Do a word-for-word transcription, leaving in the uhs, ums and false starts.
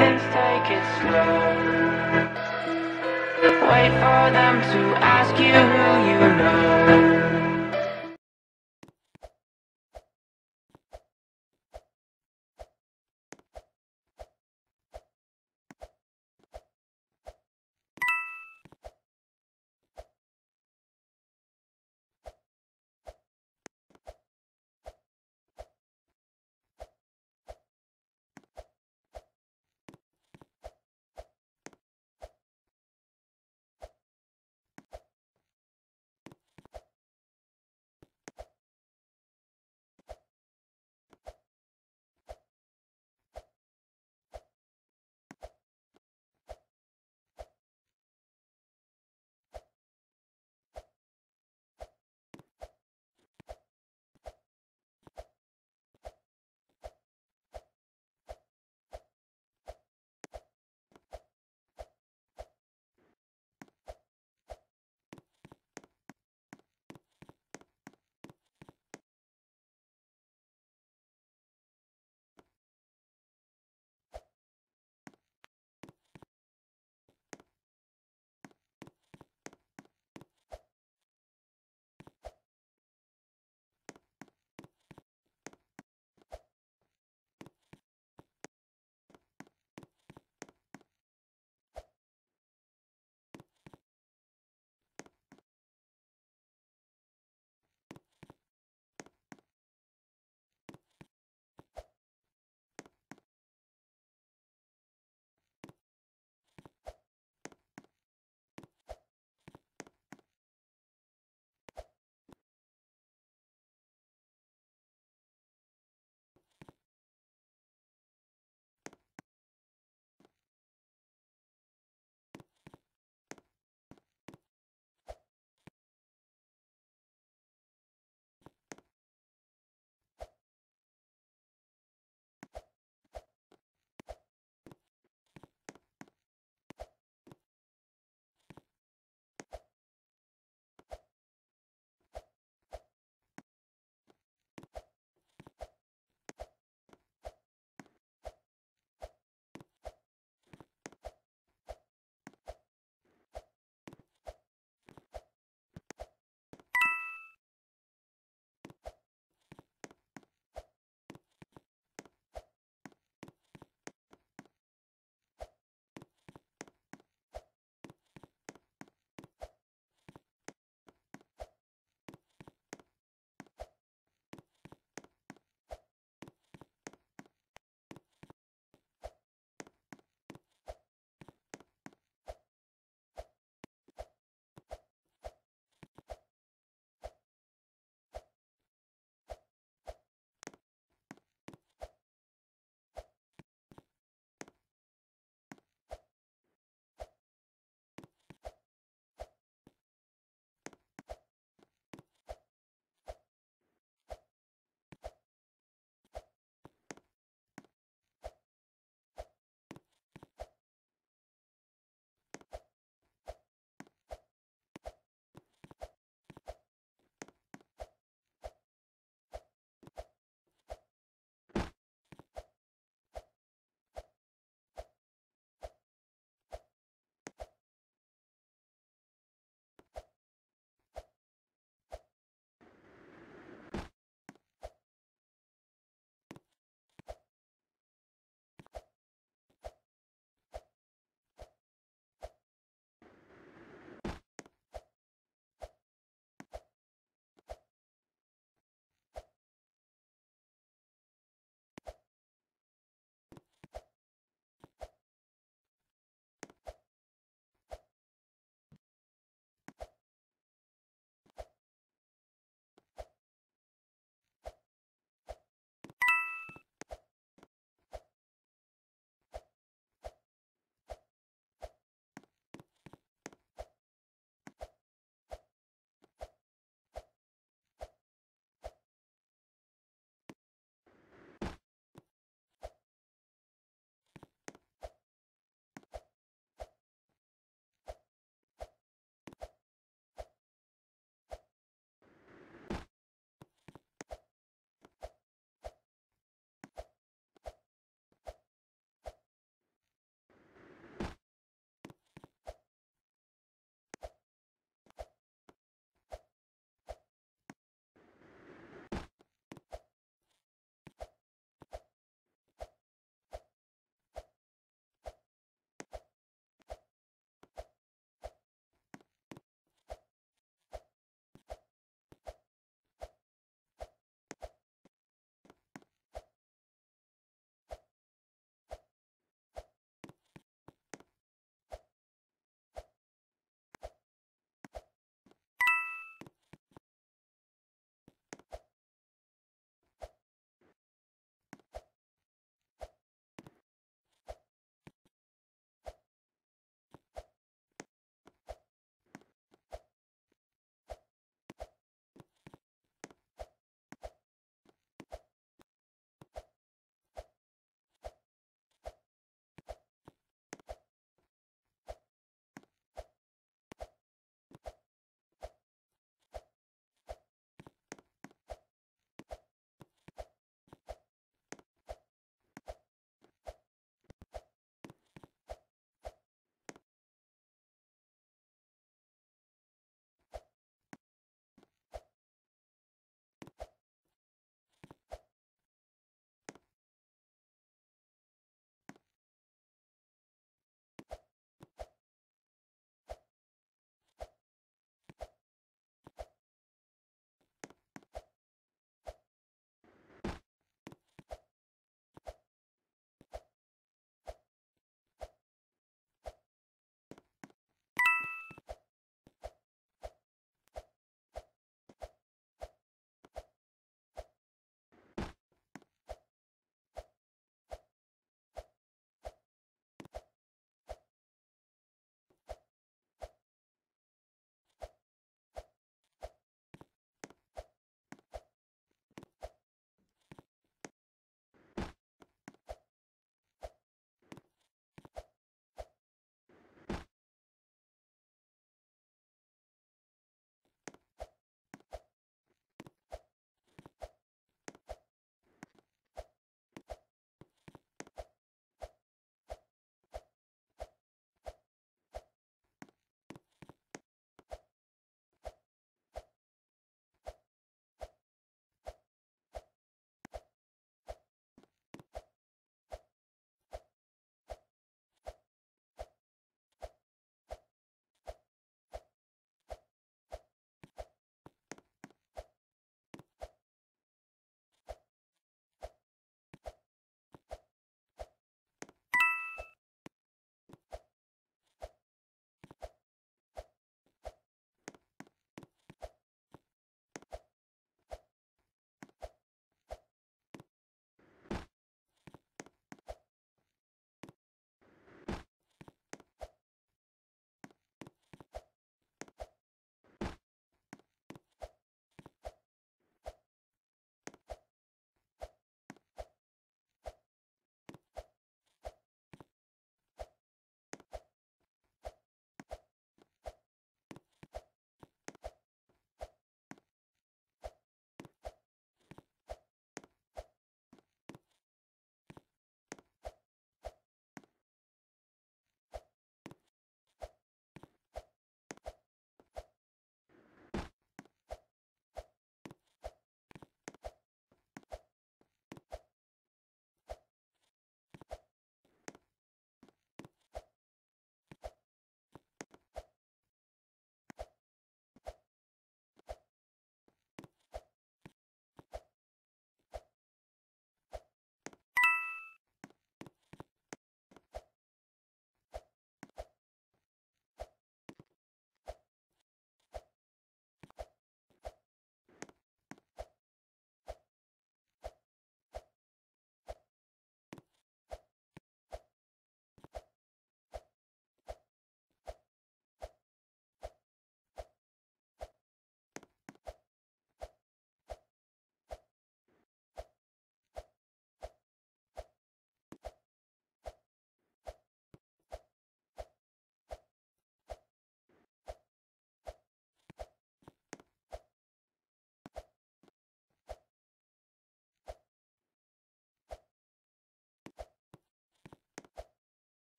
let's take it slow. Wait for them to ask you who you know.